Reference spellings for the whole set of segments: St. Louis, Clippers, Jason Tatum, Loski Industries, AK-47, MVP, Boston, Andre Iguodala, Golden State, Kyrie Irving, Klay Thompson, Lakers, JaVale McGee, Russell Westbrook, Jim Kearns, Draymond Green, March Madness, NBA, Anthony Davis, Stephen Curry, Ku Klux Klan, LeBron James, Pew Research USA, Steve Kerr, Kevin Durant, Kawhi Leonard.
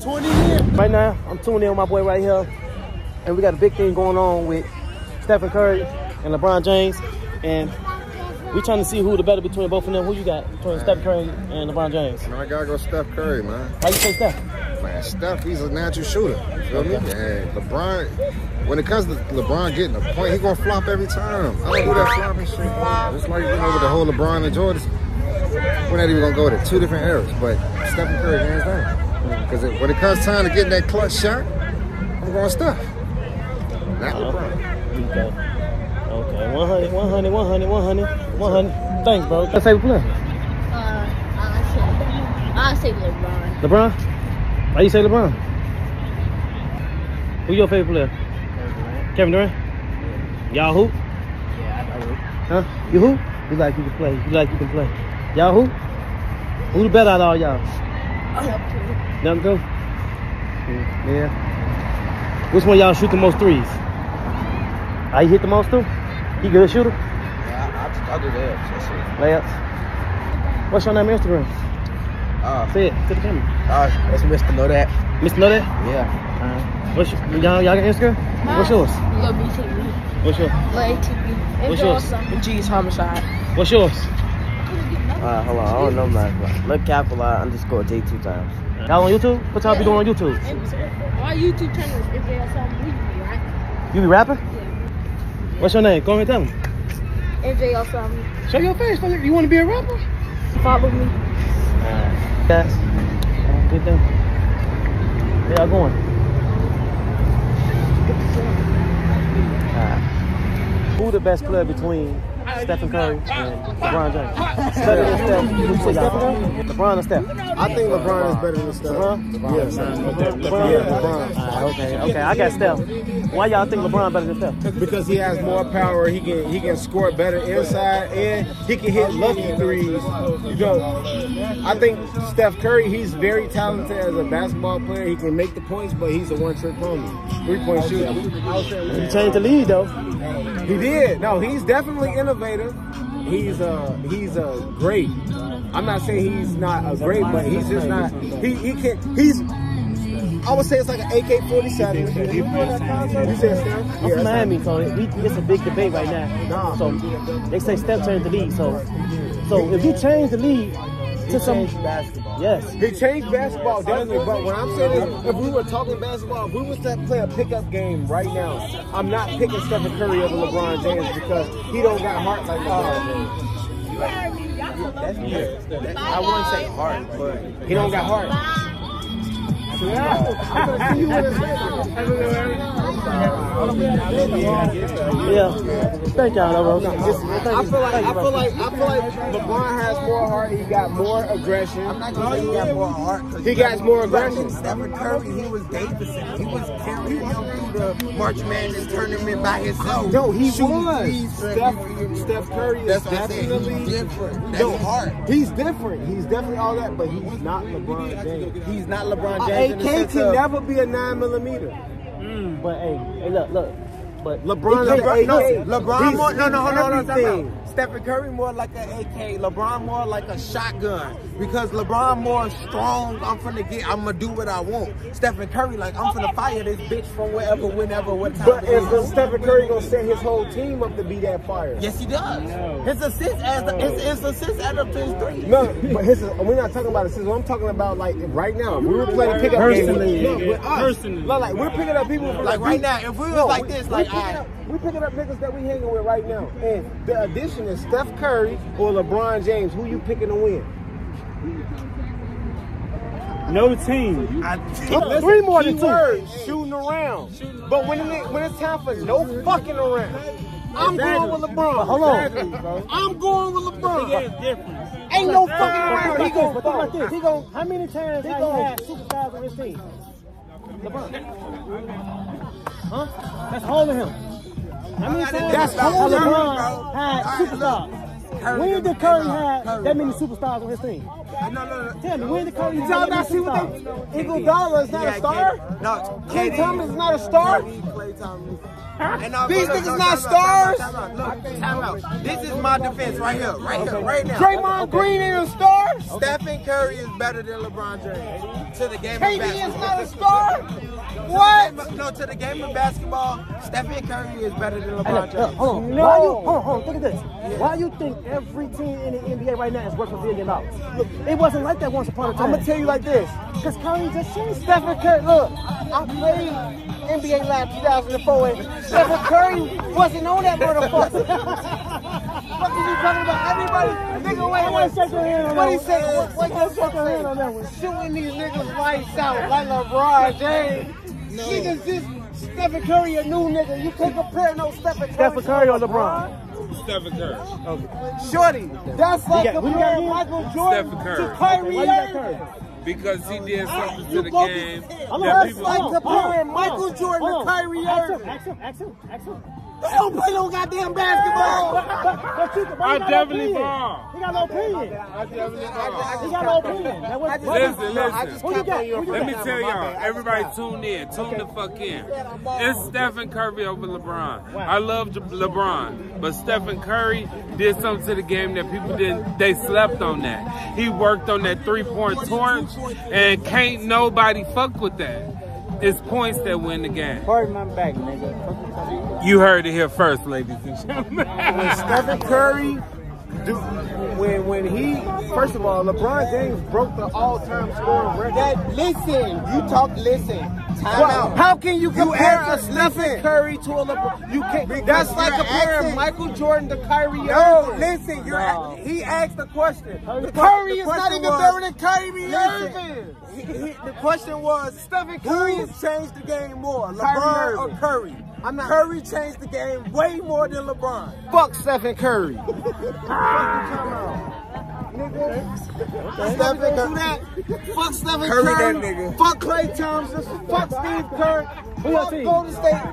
tuning in. Right now, I'm tuning in with my boy right here. And we got a big thing going on with Stephen Curry and LeBron James. And we're trying to see who the better between both of them. Who you got between Stephen Curry and LeBron James? Man, I got to go Steph Curry, man. Why you say Steph? Man, Steph, he's a natural shooter. You feel me? And LeBron, when it comes to LeBron getting a point, he going to flop every time. I don't do that flopping shit. It's like, you know, with the whole LeBron and Jordan. We're not even going to go to two different eras, but Stephen Curry, hands down. Because when it comes time to getting that clutch shot, I'm going Steph. Not LeBron. Okay. 100. Thanks, bro. What's your favorite player? I'll say LeBron. LeBron? Why you say LeBron? Who your favorite player? Kevin Durant. Y'all hoop? Yeah, I hoop. Huh? You hoop? You like you can play. Y'all who? Who the better out of all y'all? Them two. Yeah. Which one y'all shoot the most threes? I hit the most too? He good shooter? Yeah, I do layups. Layups. What's your name on Instagram? Say it to the camera. That's Mr. Know That. Mr. Know That? Yeah. What's y'all got Instagram? What's yours? Lil B TV. What's yours? Lil TV. What's yours? G's Homicide. What's yours? Hold on, I don't know my look capital _J 2 times. Y'all on YouTube? What y'all be doing on YouTube? Our YouTube channel is MJS on we be rapping. You be rapping? Yeah. What's your name? Go ahead and tell me. MJS on. Show your face. You want to be a rapper? Follow me. Guys, good thing. Where y'all going? Who the best player between Stephen Curry and LeBron James? Better than Steph. LeBron or Steph? I think LeBron is better than Steph. LeBron? Yes. LeBron. Okay. I got Steph. Why y'all think LeBron better than Steph? Because he has more power. He can score better inside, and he can hit lucky threes. You know, I think Steph Curry, he's very talented as a basketball player. He can make the points, but he's a one-trick pony, three-point shooter. He changed the lead though. He did. No, he's definitely innovative. He's a great. I'm not saying he's not a great, but he's just not. He's. I would say it's like an AK-47. You said Steph? I'm from Miami, so it's a big debate right now. Nah. So they say Steph changed the lead. So if you change the lead to some basketball, yes, he changed basketball definitely. But when I'm saying this, if we were talking basketball, if we was to play a pickup game right now, I'm not picking Stephen Curry over LeBron James because he don't got heart like LeBron James. I wouldn't say heart, but he don't got heart. Yeah. Thank y'all, bro. I feel like LeBron has more heart. He got more aggression. I'm not gonna say he got more heart. He got more aggression. Stephen Curry, he was Davidson. He was carrying him through the March Madness tournament by himself. No, he was. Steph Curry is definitely different. No heart. He's different. He's definitely all that, but he's not LeBron James. He's not LeBron James. AK can never be a 9mm. But hey, look. But LeBron more, no. Stephen Curry more like an AK. LeBron more like a shotgun. Because LeBron more strong. I'm gonna do what I want. Stephen Curry like I'm finna fire this bitch from wherever, whenever, what time. But is Stephen Curry gonna set his whole team up to be that fire? Yes, he does. No. His assist add up to his three. No, but we're not talking about assists. I'm talking about like right now. If we were playing a pickup game. Personally, like we're picking up people from like right now. If we was like this, like. We're picking up niggas that we hanging with right now. And the addition is Steph Curry or LeBron James. Who you picking to win? No team. Three more than two. Shooting around. But when it's time for no fucking around, I'm going with LeBron. Hold on. I'm going with LeBron. Ain't no fucking around. He going like this. He going. How many times have you had superstars on this team? LeBron. Huh? That's holding him. I mean, that's holding him. Had superstars. When did Curry have that many superstars on his team? No. Tell me, when did Curry have that many superstars? Iguodala is not a star? No. Klay Thompson is not a star? These niggas not stars. Time out. This is my defense right here, right now. Draymond Green ain't a star. Stephen Curry is better than LeBron James. To the game of basketball. KD is not a star. What? No, to the game of basketball, Stephen Curry is better than LeBron James. Hold on. No. Hold on. Look at this. Yeah. Why you think every team in the NBA right now is worth $1 billion? Look, it wasn't like that once upon a time. I'm gonna tell you like this, because Curry just seen Stephen Curry. Look, I played NBA Live 2004, and Stephen Curry wasn't on that motherfucker. What are you talking about? Everybody, nigga, wait, I want to shake your hand on that one. Shooting these niggas lights out like LeBron James. No. Niggas, this Stephen Curry a new nigga. You can't compare no Stephen Curry. Stephen Curry or LeBron? Stephen Curry. Okay. Shorty, that's like comparing Michael Jordan to Kyrie Irving. Because he did something to the game. That's like comparing Michael Jordan to Kyrie Irving. Excellent. They don't play no goddamn basketball. I definitely bomb. He got no opinion. He got no opinion. Listen. Let me tell y'all. Everybody tune in. Tune the fuck in. It's Stephen Curry over LeBron. I love LeBron. But Stephen Curry did something to the game that people didn't. They slept on that. He worked on that three-point torch. And can't nobody fuck with that. It's points that win the game. Pardon my back, nigga. You heard it here first, ladies and gentlemen. When Stephen Curry, when he, first of all, LeBron James broke the all-time scoring record. Listen. Time out. How can you compare a Stephen Curry to a LeBron? You can't. That's like comparing Michael Jordan to Kyrie. No, listen. He asked the question. Curry is not even better than Kyrie Irving. The question was, Stephen Curry has changed the game more, LeBron or Curry? Curry changed the game way more than LeBron. Fuck Stephen Curry. Fuck Stephen Curry. Fuck Klay Thompson. Fuck Steve Kerr. Fuck Golden State. I'm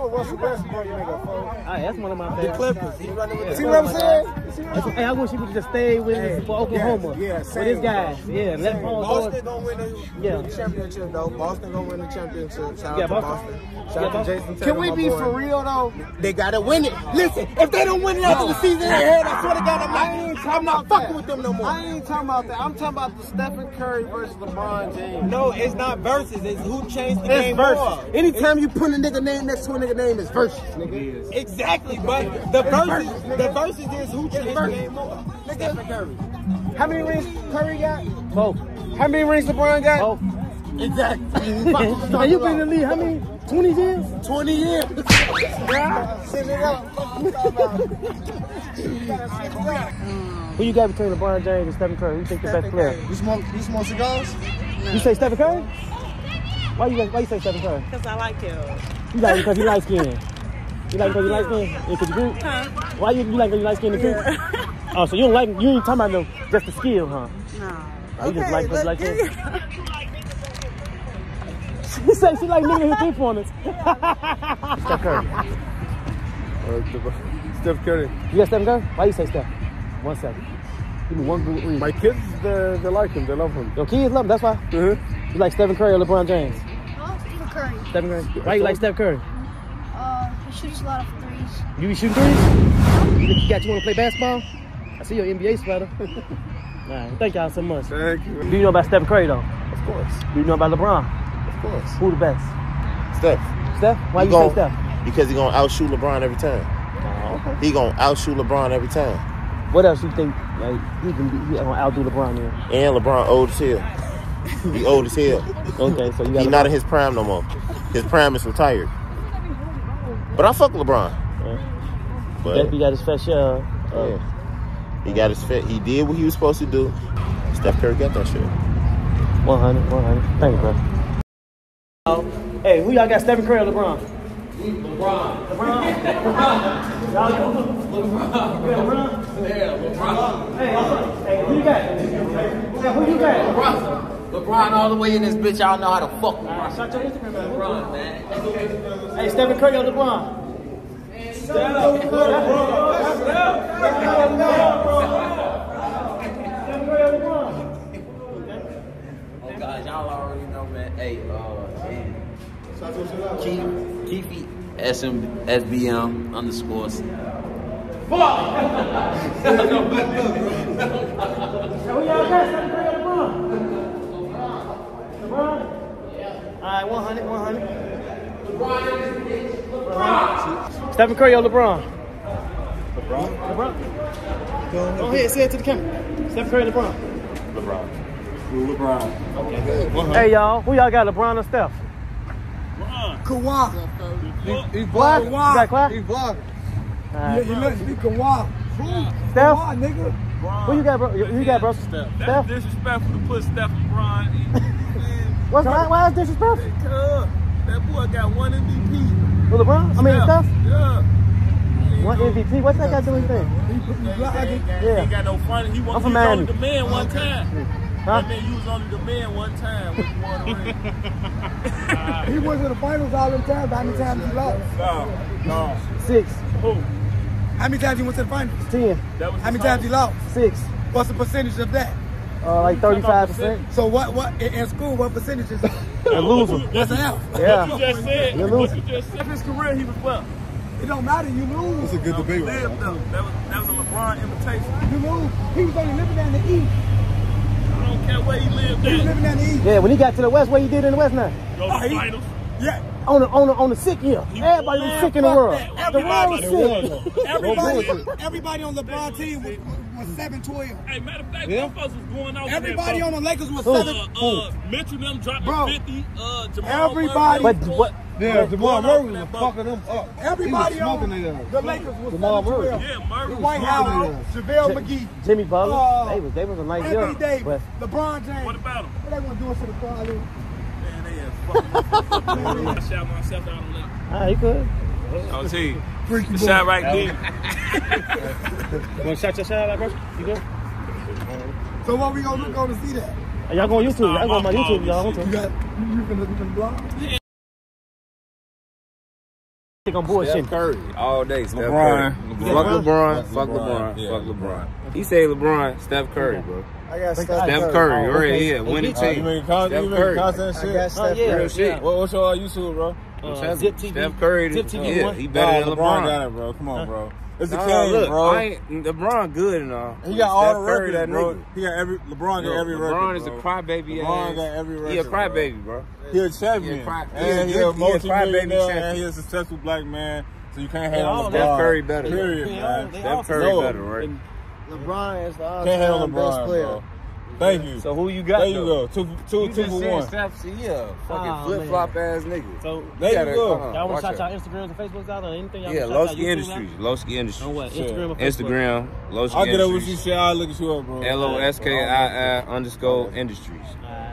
a Russell Westbrook nigga. That's one of my favorites. The Clippers. He running with the See what I'm saying? Hey, I wish he would just stay with us for Oklahoma. With his guys. Yeah. Let Boston gonna win the championship though. Boston gonna win the championship. Shout out to Boston. Shout out to Jason Tatum. Can we be for real though? They gotta win it. Listen, if they don't win it after the season ahead, I swear to God, I'm not fucking with them no more. I ain't talking about that. I'm talking about the Stephen Curry versus LeBron James. No, it's not versus. It's who changed the game more. Anytime you put a nigga name next to a nigga name, it's versus, nigga. It is. Exactly, but the versus is who changed the game more. Nigga. Stephen Curry. How many rings Curry got? Both. How many rings LeBron got? Both. Exactly. And you been in the league how many? 20 years? 20 years. Send it up. Who you got between LeBron James and Stephen Curry? Who you think the best player? You smoke cigars? No. You say Stephen Curry? Why you say Stephen Curry? Because I like him. You like him because he light skinned. You like him because he light skinned? Because you group? Huh? Why you like him because he light skinned in the group? Yeah. Oh, so you don't like him. You ain't talking about him, just the skill, huh? No. Oh, you just like him like him? You say she like niggas who three pointers. Stephen Curry. Stephen Curry. You got Stephen Curry? Why you say Stephen? 1 second. Give me one good reason. My kids, they like him. They love him. Your kids love him. That's why. You like Stephen Curry or LeBron James? Stephen Curry. Stephen Curry. Why you like Stephen Curry? He shoots a lot of threes. You be shooting threes? You want to play basketball? I see your NBA sweater. All right. Thank y'all so much. Thank you. Do you know about Stephen Curry though? Of course. Do you know about LeBron? Of course. Who the best? Steph. Steph? Why you say Steph? Because he gonna outshoot LeBron every time. Okay. He gonna outshoot LeBron every time. What else you think? Like he gonna outdo LeBron here? And LeBron old as hell. He old as hell. Okay, so you got. He's not in his prime no more. His prime is retired. But I fuck LeBron. Yeah. But he got his fair share. Yeah. He got his fair. He did what he was supposed to do. Steph Curry got that shit. 100. Thank you, bro. Hey, who y'all got? Stephen Curry or LeBron? LeBron. LeBron. Hey, who you got? LeBron all the way in this bitch. Y'all know how to fuck LeBron. Shut your Instagram, LeBron, man. Hey, Stephen Curry or LeBron? Man, shut up. Stephen Curry or LeBron? Oh, God, y'all already know, man. Hey, Keith. SBM underscores. Fuck! Who y'all got? LeBron? Yeah. Alright, 100, 100. LeBron is the bitch. LeBron! Stephen Curry or LeBron? LeBron? LeBron? Go ahead, say it to the camera. Stephen Curry or LeBron? LeBron. LeBron. Okay. 100. Hey y'all, who y'all got, LeBron or Steph? Kawhi. He's black. Kawhi. He's black. He looks like Kawhi. Steph? Kawhi, nigga. LeBron. Who you got, bro? You got, bro? Steph. That's disrespectful to put Steph LeBron in. What's that? Why is disrespectful? Because that boy got one MVP. Well, LeBron? I mean, Steph? Yeah. One MVP? What's that guy doing thing? He ain't got no funny. He was only the man one time. Huh? I mean, you was only the man one time when you won the ring. He was in the finals all them times. How many times he lost? No. 6. Who? How many times he went to the finals? 10. That was how many times he lost? 6. What's the percentage of that? Like 35%. So what in school, what percentage is that? You're losing. That's an F. Yeah. What you just said. You're losing. What you just said. After his career, he was well. It don't matter, you lose. That's a good debate. Right? That was a LeBron imitation. You lose. He was only living down the East. Where he lived in the East. Yeah, when he got to the West, what he did in the West now? Go to the finals. Yeah. On the sick year. Everybody was sick in the world. Everybody on LeBron team was 7-12. Hey, matter of fact, them folks was going out. Everybody on the Lakers was 7. Mitchell them dropped 50. Jamal everybody. But yeah, Jamal Murray was fucking them up. Everybody on the Lakers was Jamal Murray. Yeah, Murray. White House, JaVale McGee, Jimmy Butler. They was a nice young. Anthony Davis, LeBron James. What about them? What they want to do us to the crowd? Man, they have fucking. I shout myself out on that. All right, you could. I'll tell you. Freaky shot right there. You want to shout your shot out, bro? You good? So what we gonna go to see that? Y'all go on YouTube. Y'all go on my YouTube. Y'all you finna blog? Yeah. On bullshit. Steph Curry all day. Steph LeBron. Curry. LeBron. Fuck LeBron. Fuck LeBron. Yeah. Fuck LeBron. He said LeBron. Steph Curry, bro. I got Steph Curry. Right here. Winning team. You mean constant shit? I got Steph Curry. Shit. What's your YouTube, bro? Zip TV. Steph Curry. Zip TV. Yeah, he better than LeBron. Got it, bro. Come on, bro. It's a king, bro. LeBron good and all. He got all the records, bro. He got every. LeBron got every record. LeBron is a crybaby. LeBron got every record. He a crybaby, bro. He a champion. And he a successful black man. So you can't hate on LeBron. Steph Curry better. Period, man. Steph Curry better, right? LeBron is the all-time best player. Bro. Thank you. So who you got? There you go. Two for one. Steph, yeah, fucking flip flop ass nigga. So there you go. Y'all want to shout out Instagrams and Facebooks out or anything? Yeah, Loski Industries. Loski Industries. On what? Instagram. Instagram. Loski Industries. I'll get up with you. I'll look at you up, bro. LOSKII_Industries.